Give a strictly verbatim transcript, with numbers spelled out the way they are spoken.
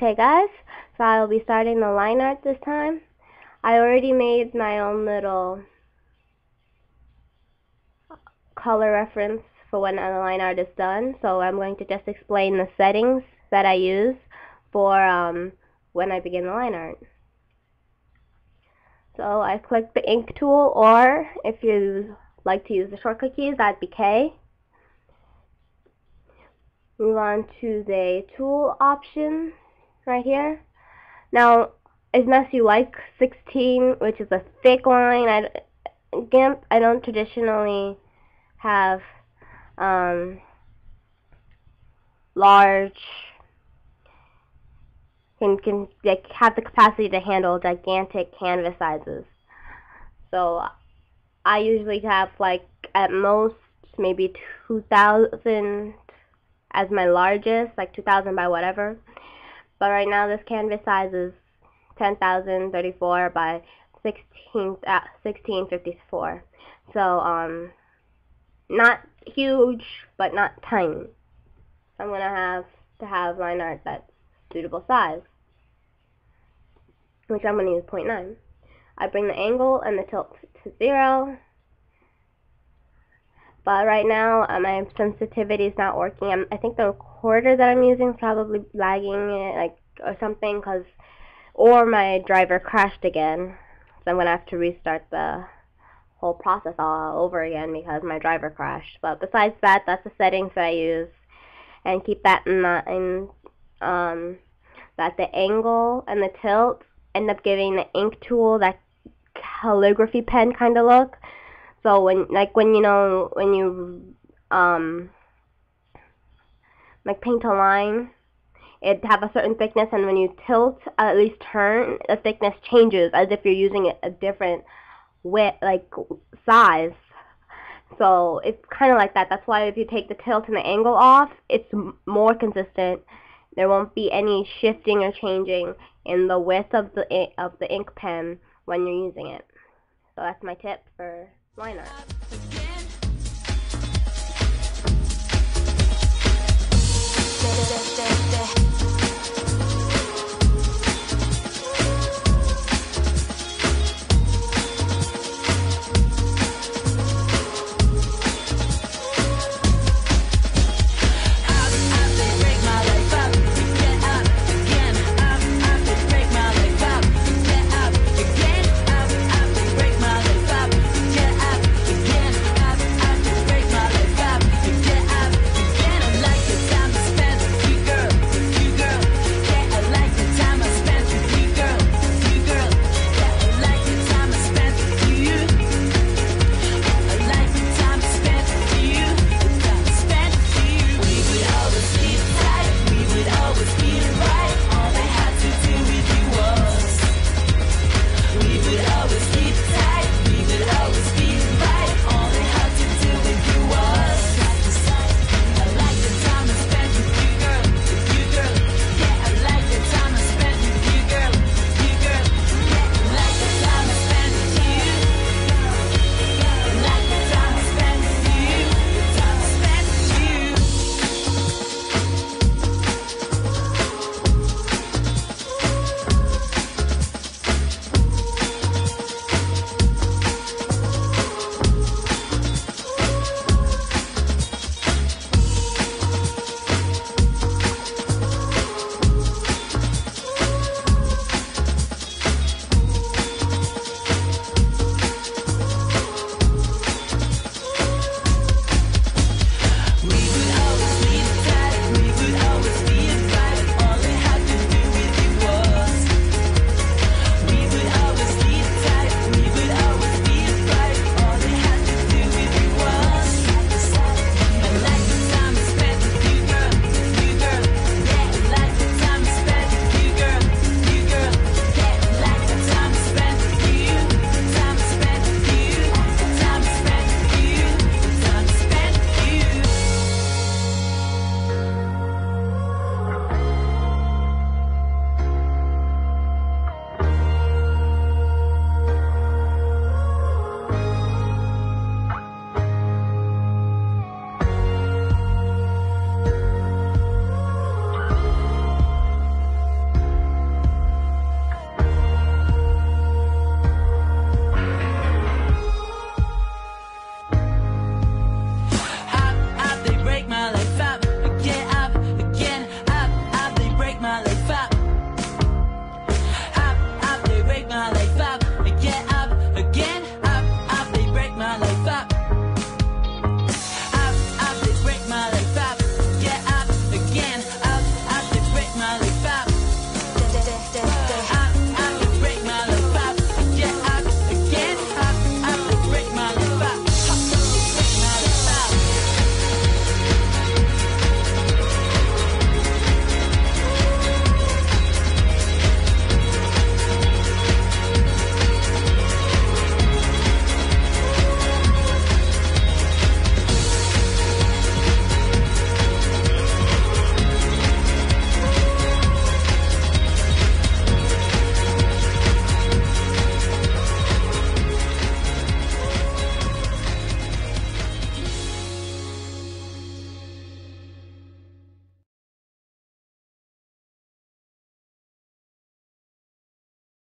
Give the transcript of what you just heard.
Okay guys, so I will be starting the line art this time. I already made my own little color reference for when the line art is done, so I'm going to just explain the settings that I use for um, when I begin the line art. So I click the ink tool, or if you like to use the shortcut keys, that'd be K. Move on to the tool option right here. Now, unless you like sixteen, which is a thick line, I, GIMP, I don't traditionally have um, large, and can like, have the capacity to handle gigantic canvas sizes. So I usually have like at most maybe two thousand as my largest, like two thousand by whatever. But right now this canvas size is ten thousand thirty-four by sixteen fifty-four. So um, not huge, but not tiny. So I'm gonna have to have line art that's suitable size, which I'm gonna use zero point nine. I bring the angle and the tilt to zero. But right now, uh, my sensitivity is not working. I'm, I think the recorder that I'm using is probably lagging it, like, or something, cause, or my driver crashed again. So I'm going to have to restart the whole process all over again because my driver crashed. But besides that, that's the settings that I use. And keep that in mind, um, that the angle and the tilt end up giving the ink tool that calligraphy pen kind of look. So when, like, when you know, when you, um, like, paint a line, it have a certain thickness, and when you tilt, uh, at least turn, the thickness changes as if you're using a different width, like, size. So it's kind of like that. That's why if you take the tilt and the angle off, it's more consistent. There won't be any shifting or changing in the width of the of the ink pen when you're using it. So that's my tip for line art.